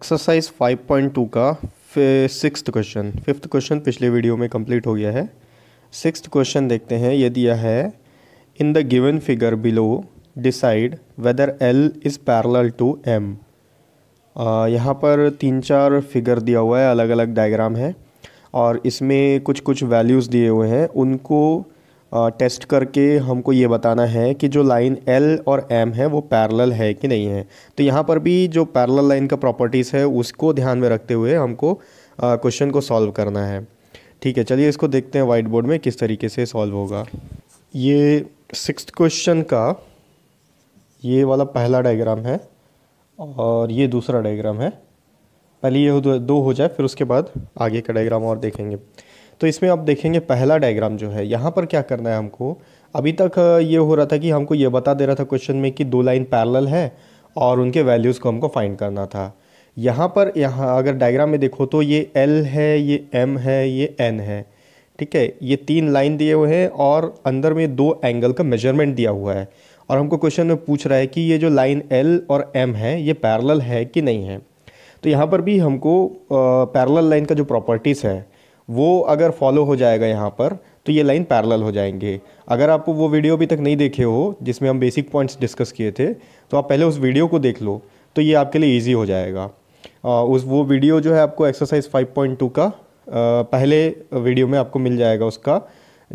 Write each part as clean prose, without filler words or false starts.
Exercise 5.2 का sixth question, fifth question पिछले video में कंप्लीट हो गया है। सिक्स्थ क्वेश्चन देखते हैं। ये दिया है in the given figure below decide whether L is parallel to M. यहाँ पर तीन चार फिगर दिया हुआ है, अलग अलग डायग्राम है और इसमें कुछ कुछ वैल्यूज़ दिए हुए हैं। उनको टेस्ट करके हमको ये बताना है कि जो लाइन L और M है वो पैरेलल है कि नहीं है। तो यहाँ पर भी जो पैरेलल लाइन का प्रॉपर्टीज़ है उसको ध्यान में रखते हुए हमको क्वेश्चन को सॉल्व करना है। ठीक है, चलिए इसको देखते हैं व्हाइट बोर्ड में किस तरीके से सॉल्व होगा। ये सिक्स्थ क्वेश्चन का ये वाला पहला डायग्राम है और ये दूसरा डायग्राम है। पहले ये दो हो जाए, फिर उसके बाद आगे का डायग्राम और देखेंगे। तो इसमें आप देखेंगे पहला डायग्राम जो है, यहाँ पर क्या करना है हमको। अभी तक ये हो रहा था कि हमको ये बता दे रहा था क्वेश्चन में कि दो लाइन पैरेलल है और उनके वैल्यूज़ को हमको फाइंड करना था। यहाँ पर यहाँ अगर डायग्राम में देखो तो ये L है, ये M है, ये N है। ठीक है, ये तीन लाइन दिए हुए हैं और अंदर में दो एंगल का मेजरमेंट दिया हुआ है और हमको क्वेश्चन में पूछ रहा है कि ये जो लाइन L और M है ये पैरेलल है कि नहीं है। तो यहाँ पर भी हमको पैरेलल लाइन का जो प्रॉपर्टीज़ है वो अगर फॉलो हो जाएगा यहाँ पर तो ये लाइन पैरेलल हो जाएंगे। अगर आप वो वीडियो अभी तक नहीं देखे हो जिसमें हम बेसिक पॉइंट्स डिस्कस किए थे तो आप पहले उस वीडियो को देख लो तो ये आपके लिए इजी हो जाएगा। उस वो वीडियो जो है आपको एक्सरसाइज 5.2 का पहले वीडियो में आपको मिल जाएगा उसका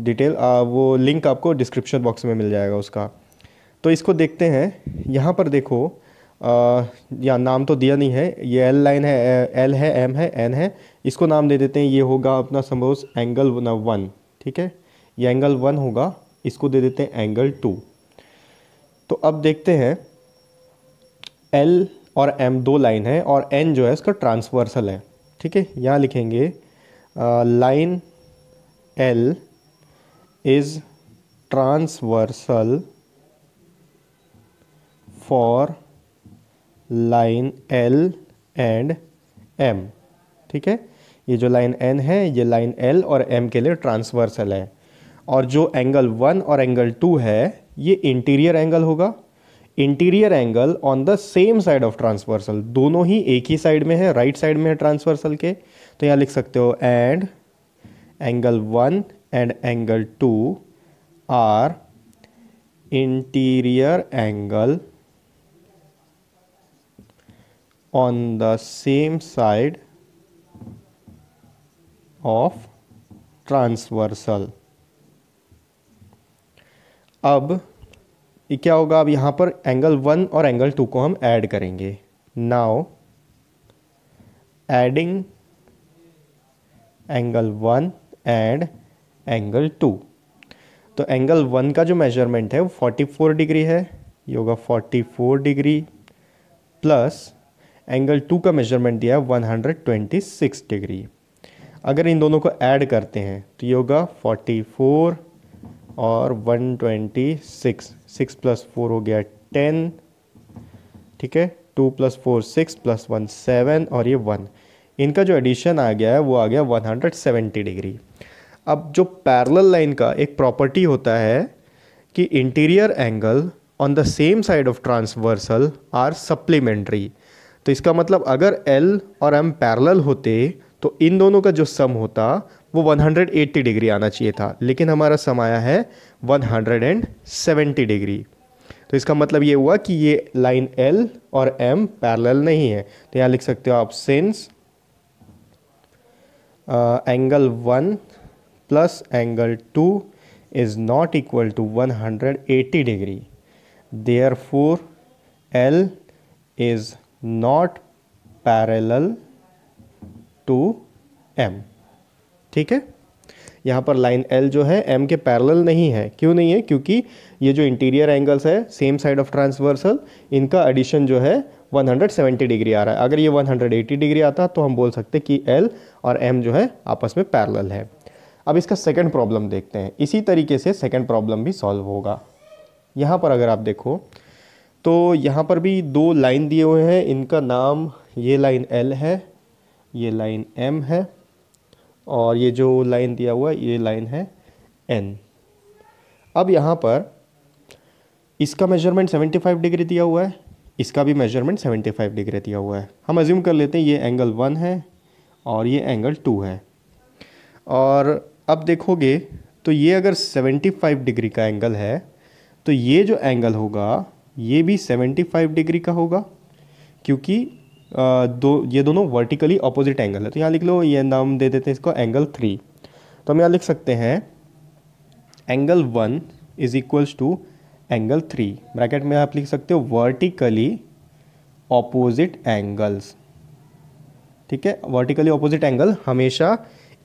डिटेल। वो लिंक आपको डिस्क्रिप्शन बॉक्स में मिल जाएगा उसका। तो इसको देखते हैं। यहाँ पर देखो या नाम तो दिया नहीं है, ये एल लाइन है, एल है, एम है, एन है, इसको नाम दे देते हैं। ये होगा अपना सपोज एंगल 1। ठीक है, ये एंगल 1 होगा, इसको दे देते हैं एंगल 2। तो अब देखते हैं एल और एम दो लाइन है और एन जो है इसका ट्रांसवर्सल है। ठीक है, यहाँ लिखेंगे line L is transversal for line L and M। ठीक है, ये जो लाइन N है ये लाइन L और M के लिए ट्रांसवर्सल है और जो एंगल 1 और एंगल 2 है ये इंटीरियर एंगल होगा। Interior angle on the same side of transversal, दोनों ही एक ही साइड में है, राइट साइड में है ट्रांसवर्सल के। तो यहाँ लिख सकते हो and angle 1 and angle 2 are interior angle on the same side of transversal। अब ये क्या होगा, अब यहाँ पर एंगल 1 और एंगल 2 को हम ऐड करेंगे। Now adding angle 1 and angle 2। तो एंगल 1 का जो मेजरमेंट है वो 44 डिग्री है, ये होगा 44 डिग्री प्लस एंगल 2 का मेजरमेंट दिया है 126 डिग्री। अगर इन दोनों को ऐड करते हैं तो ये होगा 44 और 126, 6 + 4 हो गया 10। ठीक है, 2 + 4 6 + 1 7 और ये 1, इनका जो एडिशन आ गया है वो आ गया 170 डिग्री। अब जो पैरेलल लाइन का एक प्रॉपर्टी होता है कि interior angle on the same side of transversal are supplementary. तो इसका मतलब अगर L और M पैरेलल होते तो इन दोनों का जो सम होता वो 180 डिग्री आना चाहिए था, लेकिन हमारा सम आया है 170 डिग्री। तो इसका मतलब ये हुआ कि ये लाइन L और M पैरेलल नहीं है। तो यहाँ लिख सकते हो आप since angle 1 plus angle 2 is not equal to 180 degree, therefore L is not parallel to M। ठीक है, यहाँ पर लाइन L जो है M के पैरेलल नहीं है। क्यों नहीं है, क्योंकि ये जो इंटीरियर एंगल्स है सेम साइड ऑफ ट्रांसवर्सल, इनका एडिशन जो है 170 डिग्री आ रहा है। अगर ये 180 डिग्री आता तो हम बोल सकते कि L और M जो है आपस में पैरेलल है। अब इसका सेकंड प्रॉब्लम देखते हैं। इसी तरीके से सेकंड प्रॉब्लम भी सॉल्व होगा। यहाँ पर अगर आप देखो तो यहाँ पर भी दो लाइन दिए हुए हैं, इनका नाम, ये लाइन L है, ये लाइन M है और ये जो लाइन दिया हुआ है ये लाइन है N। अब यहाँ पर इसका मेजरमेंट 75 डिग्री दिया हुआ है, इसका भी मेजरमेंट 75 डिग्री दिया हुआ है। हम अज्यूम कर लेते हैं ये एंगल 1 है और ये एंगल 2 है। और अब देखोगे तो ये अगर 75 डिग्री का एंगल है तो ये जो एंगल होगा ये भी 75 डिग्री का होगा, क्योंकि ये दोनों वर्टिकली अपोजिट एंगल है। तो यहाँ लिख लो, ये नाम दे देते हैं इसको एंगल 3। तो हम यहाँ लिख सकते हैं angle 1 is equals to angle 3, bracket में आप लिख सकते हो वर्टिकली अपोजिट एंगल्स। ठीक है, वर्टिकली अपोजिट एंगल हमेशा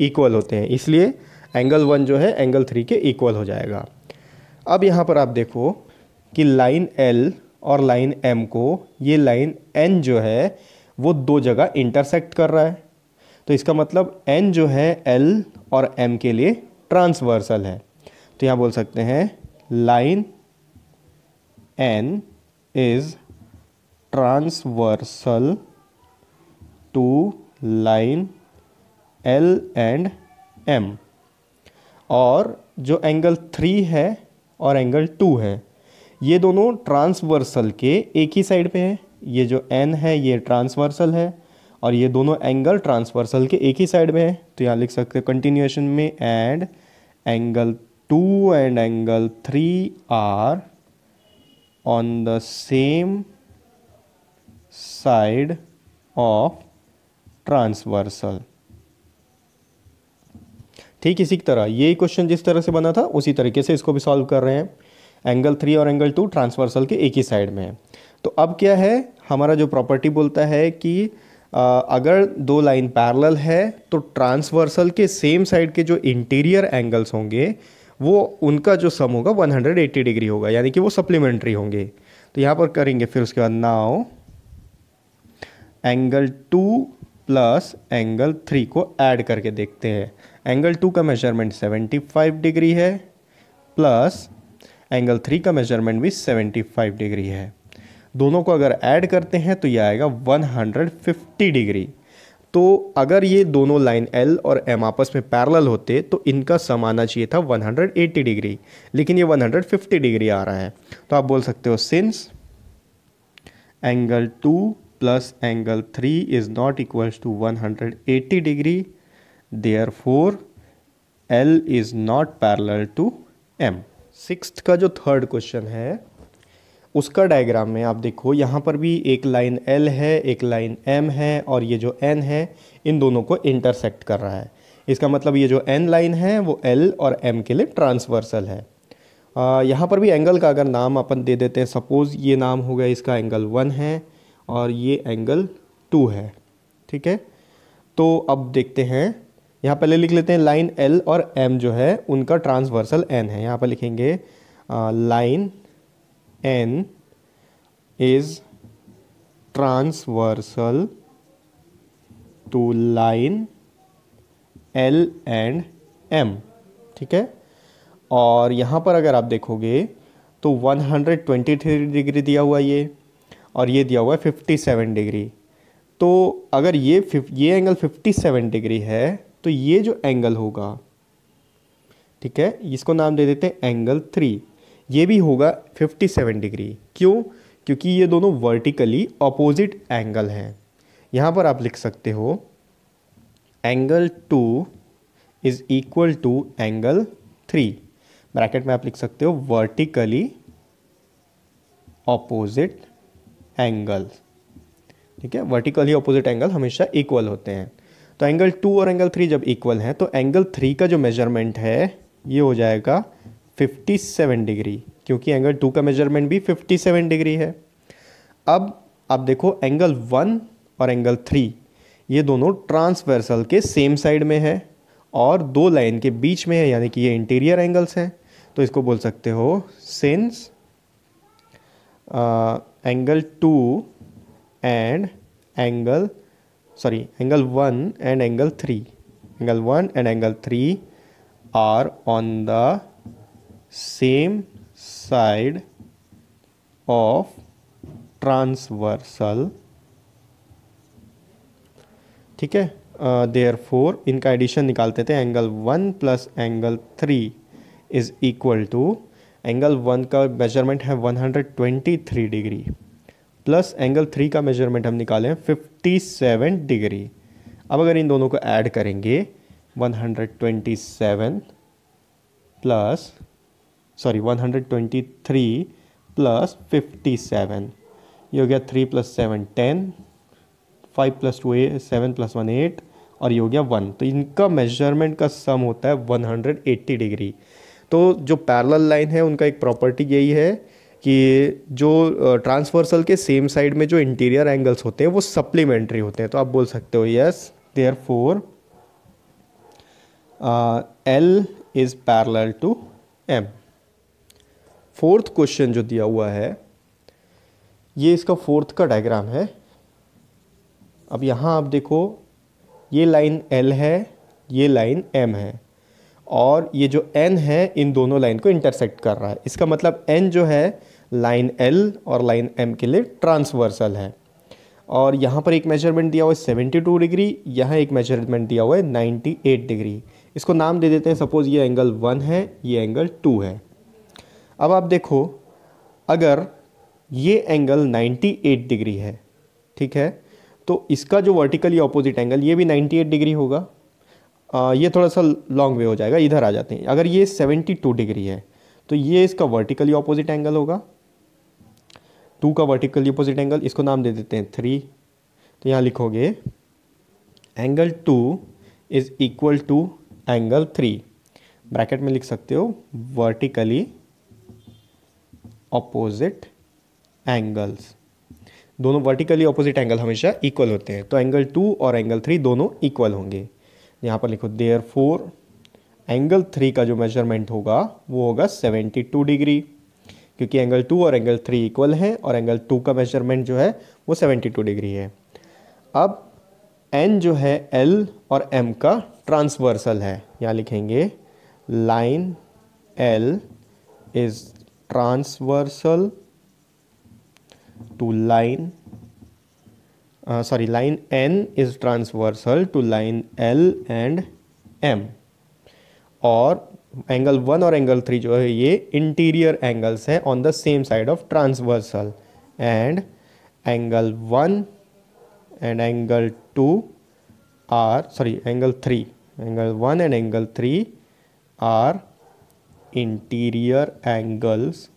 इक्वल होते हैं, इसलिए एंगल 1 जो है एंगल 3 के इक्वल हो जाएगा। अब यहाँ पर आप देखो कि लाइन L और लाइन M को ये लाइन N जो है वो दो जगह इंटरसेक्ट कर रहा है, तो इसका मतलब N जो है L और M के लिए ट्रांसवर्सल है। तो यहाँ बोल सकते हैं line N is transversal to line L and M। और जो एंगल 3 है और एंगल 2 है ये दोनों ट्रांसवर्सल के एक ही साइड पे हैं। ये जो N है ये ट्रांसवर्सल है और ये दोनों एंगल ट्रांसवर्सल के एक ही साइड में है। तो यहाँ लिख सकते हैं कंटिन्यूएशन में and angle 2 and angle 3 are on the same side of transversal. ठीक इसी तरह ये क्वेश्चन जिस तरह से बना था उसी तरीके से इसको भी सॉल्व कर रहे हैं। एंगल 3 और एंगल 2 ट्रांसवर्सल के एक ही साइड में है। तो अब क्या है, हमारा जो प्रॉपर्टी बोलता है कि अगर दो लाइन पैरेलल है तो ट्रांसवर्सल के सेम साइड के जो इंटीरियर एंगल्स होंगे वो उनका जो सम होगा 180 डिग्री होगा, यानी कि वो सप्लीमेंट्री होंगे। तो यहाँ पर करेंगे फिर उसके बाद नाउ एंगल 2 प्लस एंगल 3 को ऐड करके देखते हैं। एंगल 2 का मेजरमेंट 75 डिग्री है प्लस एंगल 3 का मेजरमेंट भी 75 डिग्री है, दोनों को अगर ऐड करते हैं तो यह आएगा 150 डिग्री। तो अगर ये दोनों लाइन L और M आपस में पैरेलल होते तो इनका सम आना चाहिए था 180 डिग्री, लेकिन ये 150 डिग्री आ रहा है। तो आप बोल सकते हो since angle 2 plus angle 3 is not equals to 180 degree, therefore L is not parallel to M। Sixth का जो थर्ड क्वेश्चन है उसका डायग्राम में आप देखो, यहाँ पर भी एक लाइन L है एक लाइन M है और ये जो N है इन दोनों को इंटरसेक्ट कर रहा है। इसका मतलब ये जो N लाइन है वो L और M के लिए ट्रांसवर्सल है। यहाँ पर भी एंगल का अगर नाम अपन दे देते हैं, सपोज़ ये नाम हो गया इसका एंगल 1 है और ये एंगल 2 है। ठीक है, तो अब देखते हैं, यहाँ पहले लिख लेते हैं लाइन L और M जो है उनका ट्रांसवर्सल N है। यहाँ पर लिखेंगे line N is transversal to line L and M। ठीक है, और यहाँ पर अगर आप देखोगे तो 123 डिग्री दिया हुआ ये और ये दिया हुआ है 57 डिग्री। तो अगर ये एंगल 57 डिग्री है तो ये जो एंगल होगा, ठीक है, इसको नाम दे देते हैं एंगल 3, ये भी होगा 57 डिग्री। क्यों? क्योंकि ये दोनों वर्टिकली अपोजिट एंगल हैं। यहाँ पर आप लिख सकते हो angle 2 is equal to angle 3, bracket में आप लिख सकते हो वर्टिकली अपोजिट एंगल। ठीक है, वर्टिकली अपोजिट एंगल हमेशा इक्वल होते हैं। तो एंगल 2 और एंगल 3 जब इक्वल हैं तो एंगल 3 का जो मेजरमेंट है ये हो जाएगा 57 डिग्री, क्योंकि एंगल 2 का मेजरमेंट भी 57 डिग्री है। अब आप देखो एंगल 1 और एंगल 3 ये दोनों ट्रांसवर्सल के सेम साइड में है और दो लाइन के बीच में है, यानी कि ये इंटीरियर एंगल्स हैं। तो इसको बोल सकते हो since angle 2 and angle angle 1 and angle 3 are on the same side of transversal। ठीक है, therefore इनका एडिशन निकालते थे, angle 1 plus angle 3 is equal to, angle 1 का मेजरमेंट है 123 डिग्री प्लस एंगल 3 का मेजरमेंट हम निकालें 57 डिग्री। अब अगर इन दोनों को ऐड करेंगे 127 प्लस 123 प्लस 57, ये हो गया 3 + 7 10, 5 + 2 7 + 1 8 और ये हो गया 1। तो इनका मेजरमेंट का सम होता है 180 डिग्री। तो जो पैरेलल लाइन है उनका एक प्रॉपर्टी यही है कि जो ट्रांसवर्सल के सेम साइड में जो इंटीरियर एंगल्स होते हैं वो सप्लीमेंट्री होते हैं। तो आप बोल सकते हो yes therefore L is parallel to M. Fourth question जो दिया हुआ है ये इसका फोर्थ का डायग्राम है। अब यहाँ आप देखो ये लाइन L है, ये लाइन M है और ये जो N है इन दोनों लाइन को इंटरसेक्ट कर रहा है। इसका मतलब N जो है लाइन L और लाइन M के लिए ट्रांसवर्सल है। और यहाँ पर एक मेजरमेंट दिया हुआ है 72 डिग्री, यहाँ एक मेजरमेंट दिया हुआ है 98 डिग्री। इसको नाम दे देते हैं, सपोज़ ये एंगल 1 है, ये एंगल 2 है। अब आप देखो अगर ये एंगल 98 डिग्री है, ठीक है, तो इसका जो वर्टिकली ऑपोजिट एंगल ये भी 98 डिग्री होगा। ये थोड़ा सा लॉन्ग वे हो जाएगा, इधर आ जाते हैं। अगर ये 72 डिग्री है तो ये इसका वर्टिकली ऑपोजिट एंगल होगा, 2 का वर्टिकली ऑपोजिट एंगल। इसको नाम दे देते हैं 3। तो यहाँ लिखोगे angle 2 is equal to angle 3, bracket में लिख सकते हो वर्टिकली ऑपोजिट एंगल्स। दोनों वर्टिकली ऑपोजिट एंगल हमेशा इक्वल होते हैं, तो एंगल 2 और एंगल 3 दोनों इक्वल होंगे। यहाँ पर लिखो देयरफॉर एंगल 3 का जो मेजरमेंट होगा वो होगा 72 डिग्री, क्योंकि एंगल 2 और एंगल 3 इक्वल हैं और एंगल 2 का मेजरमेंट जो है वो 72 डिग्री है। अब एन जो है एल और एम का ट्रांसवर्सल है, यहाँ लिखेंगे line L is transversal to line line N is transversal to line L and M. और एंगल 1 और एंगल 3 जो है ये इंटीरियर एंगल्स हैं on the same side of transversal, and angle 1 and angle 2 are angle 1 and angle 3 are interior angles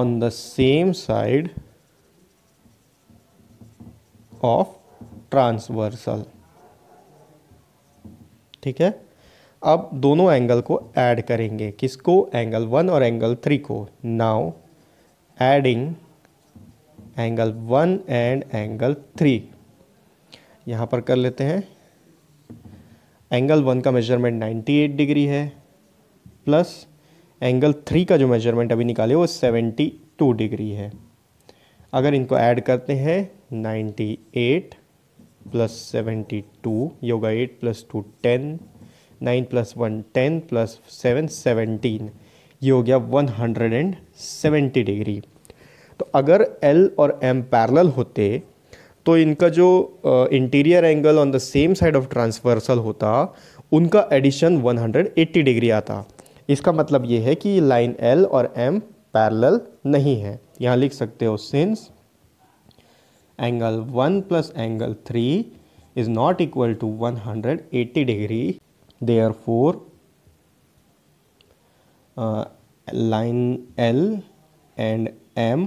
on the same side of transversal, ठीक है। अब दोनों एंगल को ऐड करेंगे, किसको, एंगल 1 और एंगल 3 को। Now adding angle 1 and angle 3, यहाँ पर कर लेते हैं। एंगल 1 का मेजरमेंट 98 डिग्री है प्लस एंगल 3 का जो मेजरमेंट अभी निकाले वो 72 डिग्री है। अगर इनको ऐड करते हैं 98 + 72 योगा 8 + 2 10, 9 + 1 10 + 7 17, ये हो गया 170 डिग्री। तो अगर L और M पैरेलल होते तो इनका जो interior angle on the same side of transversal होता उनका एडिशन 180 डिग्री आता। इसका मतलब ये है कि लाइन L और M पैरेलल नहीं है। यहाँ लिख सकते हो since angle 1 plus angle 3 is not equal to 180 degree, therefore line L and M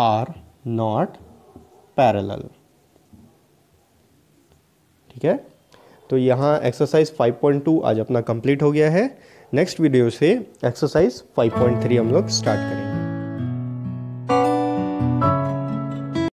are not parallel, ठीक है। तो यहाँ एक्सरसाइज 5.2 आज अपना कंप्लीट हो गया है। नेक्स्ट वीडियो से एक्सरसाइज 5.3 हम लोग स्टार्ट करेंगे।